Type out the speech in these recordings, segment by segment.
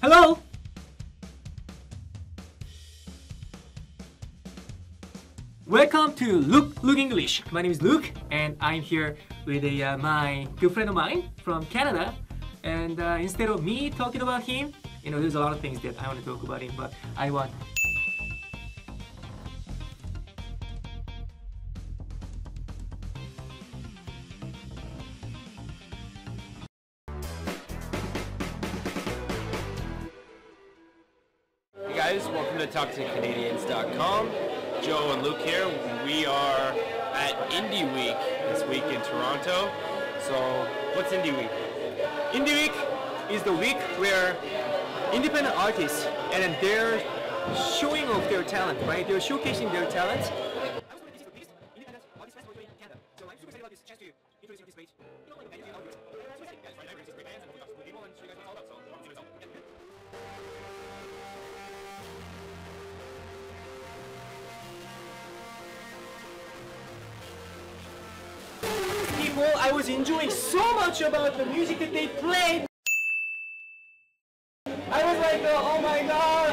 Hello? Welcome to Luke English. My name is Luke, and I'm here with my good friend of mine from Canada. And instead of me talking about him, you know, there's a lot of things that I want to talk about him, but I want. Hey guys, welcome to TalkToTheCanadians.com. Joe and Luke here. We are at Indie Week this week in Toronto. So, what's Indie Week? Indie Week is the week where independent artists and they're showing off their talent, right? They're showcasing their talent. I was enjoying so much about the music that they played. I was like, oh my god,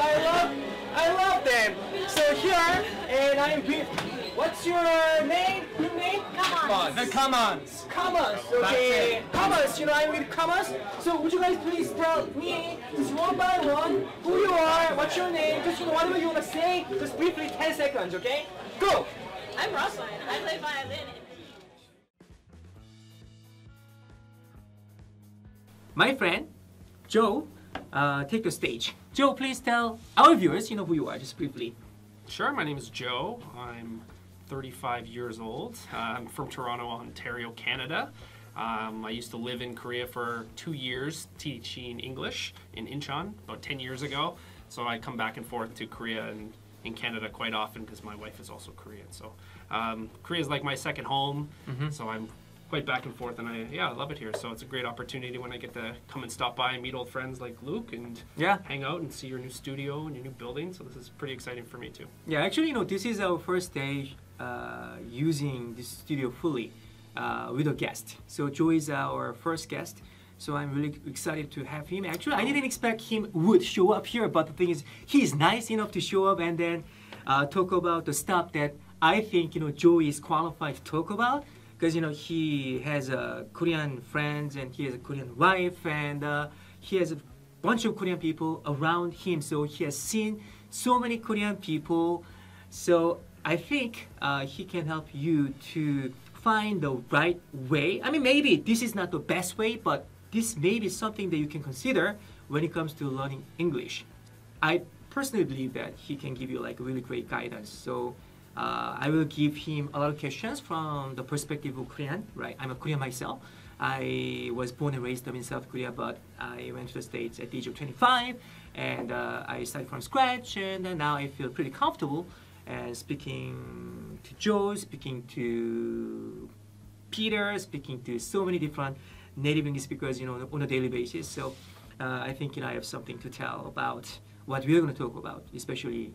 I love them. So here, and I'm with. What's your name? Good name? Commons. The Commons. Commons. Okay. Commons. You know, I'm with Commons. So would you guys please tell me, just one by one, who you are, what's your name, just whatever you want to say, just briefly 10 seconds, okay? Go. I'm Roslyn. I play violin. My friend, Joe, take the stage. Joe, please tell our viewers, you know, who you are, just briefly. Sure, my name is Joe. I'm 35 years old. I'm from Toronto, Ontario, Canada. I used to live in Korea for 2 years teaching English in Incheon about 10 years ago. So I come back and forth to Korea and in Canada quite often because my wife is also Korean. So Korea is like my second home, so I'm quite back and forth, and I love it here. So it's a great opportunity when I get to come and stop by and meet old friends like Luke and hang out and see your new studio and your new building. So this is pretty exciting for me too. Yeah, actually, you know, this is our first day using this studio fully with a guest. So Joe is our first guest. So I'm really excited to have him. Actually, I didn't expect him would show up here, but the thing is, he's nice enough to show up and then talk about the stuff that I think, you know, Joe is qualified to talk about. Because, you know, he has Korean friends and he has a Korean wife and he has a bunch of Korean people around him. So he has seen so many Korean people. So I think he can help you to find the right way. I mean, maybe this is not the best way, but this may be something that you can consider when it comes to learning English. I personally believe that he can give you like really great guidance. So I will give him a lot of questions from the perspective of Korean, right? I'm a Korean myself. I was born and raised up in South Korea, but I went to the States at the age of 25, and I started from scratch, and now I feel pretty comfortable speaking to Joe, speaking to Peter, speaking to so many different native English speakers, you know, on a daily basis. So I think, you know, I have something to tell about what we're going to talk about, especially,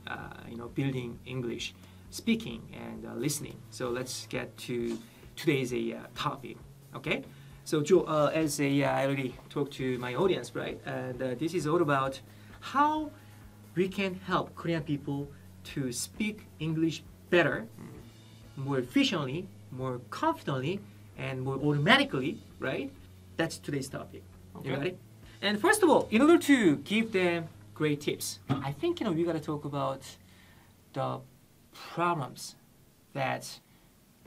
you know, building English speaking and listening. So let's get to today's topic, okay? So Joe, as I already talked to my audience, right? And this is all about how we can help Korean people to speak English better, more efficiently, more confidently, and more automatically, right? That's today's topic, okay. You got it? And first of all, in order to give them great tips, I think, you know, we gotta talk about the problems that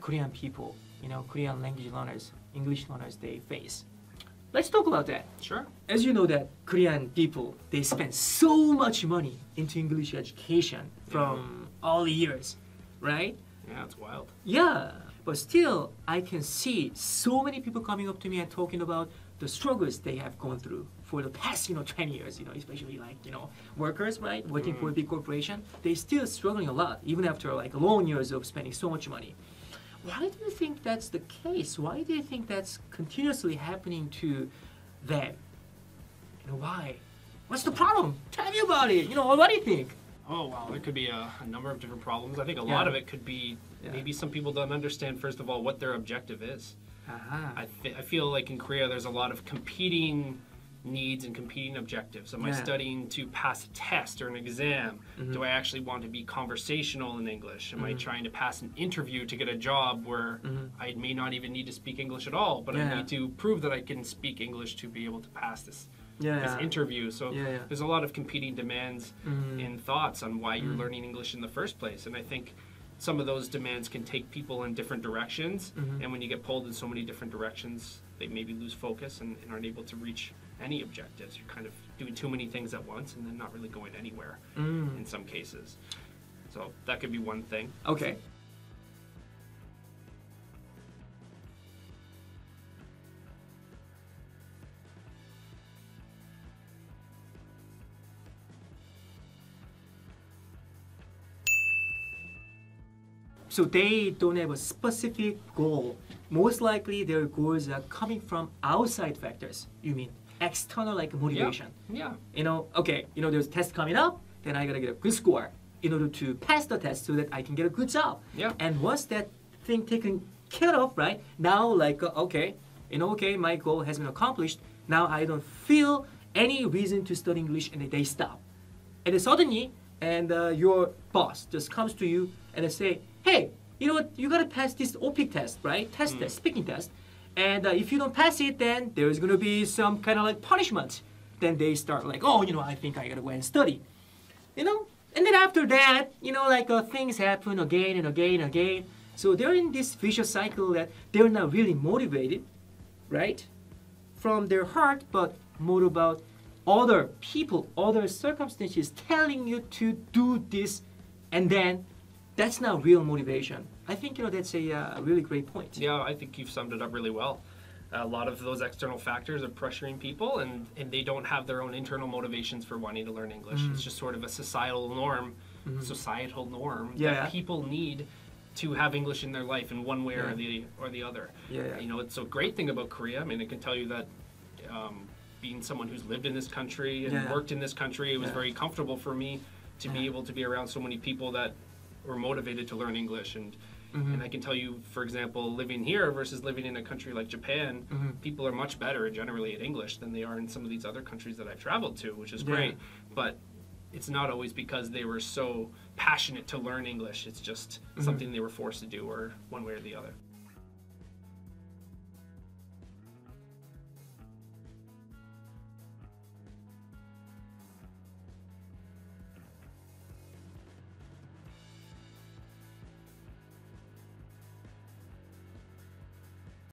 Korean people, you know, Korean language learners, English learners, they face. Let's talk about that. Sure. As you know that Korean people, they spend so much money into English education from all years, right? Yeah, it's wild. Yeah, but still I can see so many people coming up to me and talking about the struggles they have gone through for the past, you know, 20 years, you know, especially like, you know, workers, right, working for a big corporation, they're still struggling a lot, even after like long years of spending so much money. Why do you think that's the case? Why do you think that's continuously happening to them? You know, why? What's the problem? Tell me about it. You know, what do you think? Oh, wow, there could be a number of different problems. I think a lot of it could be maybe some people don't understand, first of all, what their objective is. I feel like in Korea there's a lot of competing needs and competing objectives? Am I studying to pass a test or an exam? Mm-hmm. Do I actually want to be conversational in English? Am I trying to pass an interview to get a job where I may not even need to speak English at all, but I need to prove that I can speak English to be able to pass this interview? So there's a lot of competing demands and thoughts on why you're learning English in the first place. And I think some of those demands can take people in different directions, and when you get pulled in so many different directions, they maybe lose focus and aren't able to reach any objectives. You're kind of doing too many things at once and then not really going anywhere in some cases. So that could be one thing. Okay. So they don't have a specific goal. Most likely their goals are coming from outside factors. You mean external, like motivation. You know, okay, you know, there's a test coming up, then I gotta get a good score in order to pass the test so that I can get a good job. And once that thing taken care of, right, now like, okay, you know, okay, my goal has been accomplished. Now I don't feel any reason to study English, and they stop. And then suddenly, and your boss just comes to you and they say, hey, you know what, you gotta pass this OPIC test, right? Test, speaking test. And if you don't pass it, then there's gonna be some kind of like punishment. Then they start like, oh, you know, I think I gotta go and study. You know? And then after that, you know, like things happen again and again and again. So they're in this vicious cycle that they're not really motivated, right? From their heart, but more about other people, other circumstances telling you to do this, and then that's not real motivation. I think, you know, that's a really great point. Yeah, I think you've summed it up really well. A lot of those external factors are pressuring people, and they don't have their own internal motivations for wanting to learn English. It's just sort of a societal norm, that people need to have English in their life in one way or the other. You know, it's a great thing about Korea. I mean, I can tell you that being someone who's lived in this country and worked in this country, it was very comfortable for me to be able to be around so many people that were motivated to learn English. And and I can tell you, for example, living here versus living in a country like Japan, people are much better generally at English than they are in some of these other countries that I've traveled to, which is great. But it's not always because they were so passionate to learn English. It's just something they were forced to do, or one way or the other.